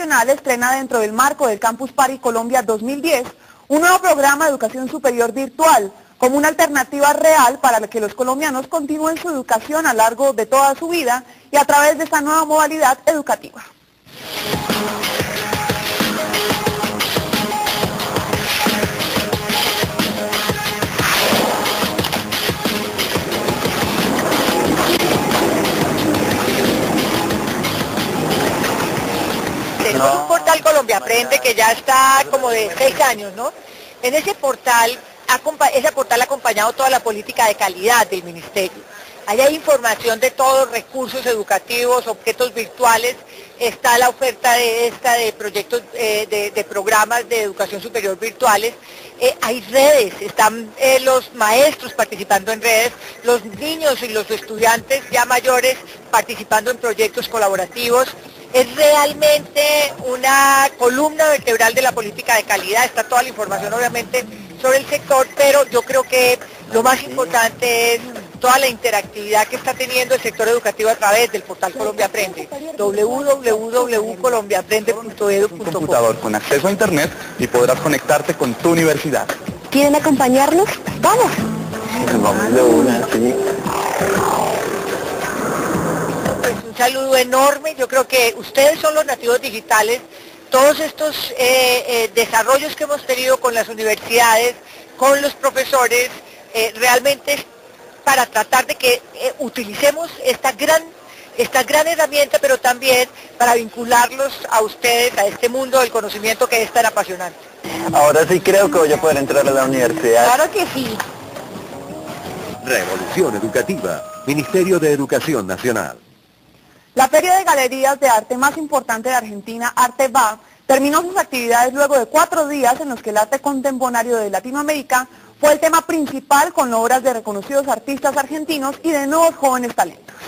Nacional estrena dentro del marco del Campus Party Colombia 2010 un nuevo programa de educación superior virtual como una alternativa real para que los colombianos continúen su educación a lo largo de toda su vida y a través de esta nueva modalidad educativa. Un portal Colombia Aprende que ya está como de 6 años, ¿no? En ese portal ha acompañado toda la política de calidad del ministerio. Ahí hay información de todos, recursos educativos, objetos virtuales, está la oferta de proyectos, de programas de educación superior virtuales, hay redes, están los maestros participando en redes, los niños y los estudiantes ya mayores participando en proyectos colaborativos. Es realmente una columna vertebral de la política de calidad, está toda la información obviamente sobre el sector, pero yo creo que lo más importante es toda la interactividad que está teniendo el sector educativo a través del portal Colombia Aprende, www.colombiaaprende.edu.co. Un computador con acceso a internet y podrás conectarte con tu universidad. ¿Quieren acompañarnos? ¡Vamos! Vamos de una, sí. Un saludo enorme, yo creo que ustedes son los nativos digitales, todos estos desarrollos que hemos tenido con las universidades, con los profesores, realmente es para tratar de que utilicemos esta gran herramienta, pero también para vincularlos a ustedes, a este mundo del conocimiento que es tan apasionante. Ahora sí creo que voy a poder entrar a la universidad. Claro que sí. Revolución Educativa, Ministerio de Educación Nacional. La feria de galerías de arte más importante de Argentina, ArteBA, terminó sus actividades luego de 4 días en los que el arte contemporáneo de Latinoamérica fue el tema principal con obras de reconocidos artistas argentinos y de nuevos jóvenes talentos.